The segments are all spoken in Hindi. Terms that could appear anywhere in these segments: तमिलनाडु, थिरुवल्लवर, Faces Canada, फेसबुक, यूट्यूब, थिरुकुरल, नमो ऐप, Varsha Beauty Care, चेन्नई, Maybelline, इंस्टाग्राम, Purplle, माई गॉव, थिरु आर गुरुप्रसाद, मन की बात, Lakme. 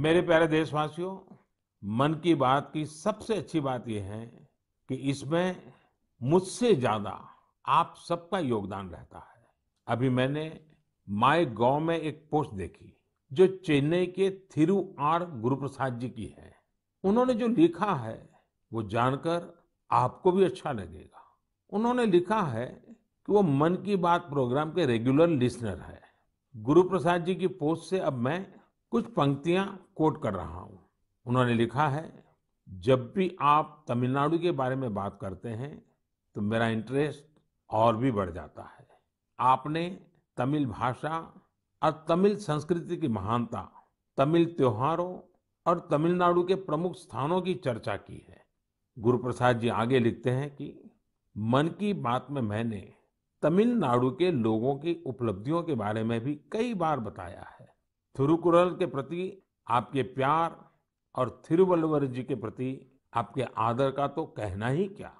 मेरे प्यारे देशवासियों, मन की बात की सबसे अच्छी बात यह है कि इसमें मुझसे ज्यादा आप सबका योगदान रहता है। अभी मैंने माई गॉव में एक पोस्ट देखी जो चेन्नई के थिरु आर गुरुप्रसाद जी की है। उन्होंने जो लिखा है वो जानकर आपको भी अच्छा लगेगा। उन्होंने लिखा है कि वो मन की बात प्रोग्राम के रेगुलर लिसनर है। गुरुप्रसाद जी की पोस्ट से अब मैं कुछ पंक्तियां कोट कर रहा हूं। उन्होंने लिखा है, जब भी आप तमिलनाडु के बारे में बात करते हैं तो मेरा इंटरेस्ट और भी बढ़ जाता है। आपने तमिल भाषा और तमिल संस्कृति की महानता, तमिल त्योहारों और तमिलनाडु के प्रमुख स्थानों की चर्चा की है। गुरुप्रसाद जी आगे लिखते हैं कि मन की बात में मैंने तमिलनाडु के लोगों की उपलब्धियों के बारे में भी कई बार बताया है। थिरुकुरल के प्रति आपके प्यार और थिरुवल्लवर जी के प्रति आपके आदर का तो कहना ही क्या।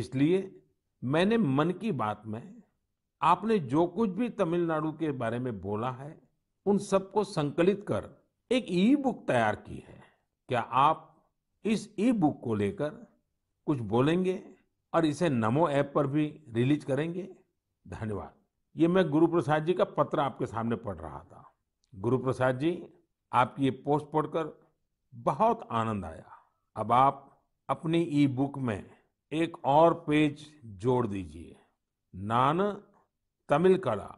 इसलिए मैंने मन की बात में आपने जो कुछ भी तमिलनाडु के बारे में बोला है उन सबको संकलित कर एक ई बुक तैयार की है। क्या आप इस ई बुक को लेकर कुछ बोलेंगे और इसे नमो ऐप पर भी रिलीज करेंगे? धन्यवाद। ये मैं गुरुप्रसाद जी का पत्र आपके सामने पढ़ रहा था। गुरुप्रसाद जी, आपकी ये पोस्ट पढ़कर बहुत आनंद आया। अब आप अपनी ई बुक में एक और पेज जोड़ दीजिए। नान तमिल कला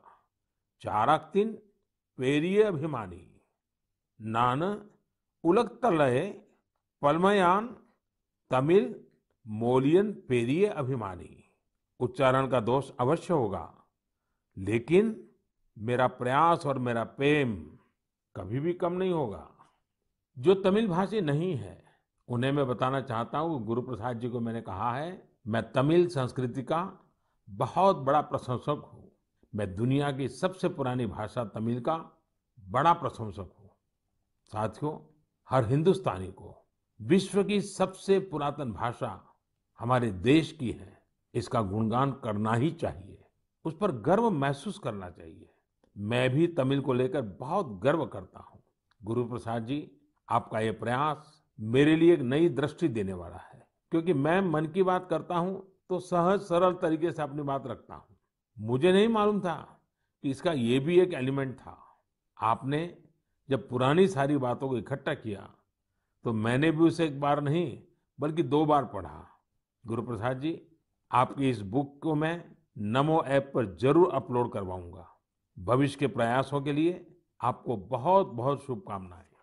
चाराक्तिन पेरिय अभिमानी नान उलक्तलय पलमयान तमिल मोलियन पेरिय अभिमानी। उच्चारण का दोष अवश्य होगा, लेकिन मेरा प्रयास और मेरा प्रेम कभी भी कम नहीं होगा। जो तमिल भाषी नहीं है उन्हें मैं बताना चाहता हूँ, गुरुप्रसाद जी को मैंने कहा है, मैं तमिल संस्कृति का बहुत बड़ा प्रशंसक हूँ। मैं दुनिया की सबसे पुरानी भाषा तमिल का बड़ा प्रशंसक हूँ। साथियों, हर हिंदुस्तानी को विश्व की सबसे पुरातन भाषा हमारे देश की है, इसका गुणगान करना ही चाहिए, उस पर गर्व महसूस करना चाहिए। मैं भी तमिल को लेकर बहुत गर्व करता हूँ। गुरुप्रसाद जी, आपका ये प्रयास मेरे लिए एक नई दृष्टि देने वाला है, क्योंकि मैं मन की बात करता हूँ तो सहज सरल तरीके से अपनी बात रखता हूँ। मुझे नहीं मालूम था कि इसका ये भी एक एलिमेंट था। आपने जब पुरानी सारी बातों को इकट्ठा किया तो मैंने भी उसे एक बार नहीं बल्कि 2 बार पढ़ा। गुरुप्रसाद जी, आपकी इस बुक को मैं नमो ऐप पर जरूर अपलोड करवाऊंगा। भविष्य के प्रयासों के लिए आपको बहुत बहुत शुभकामनाएं।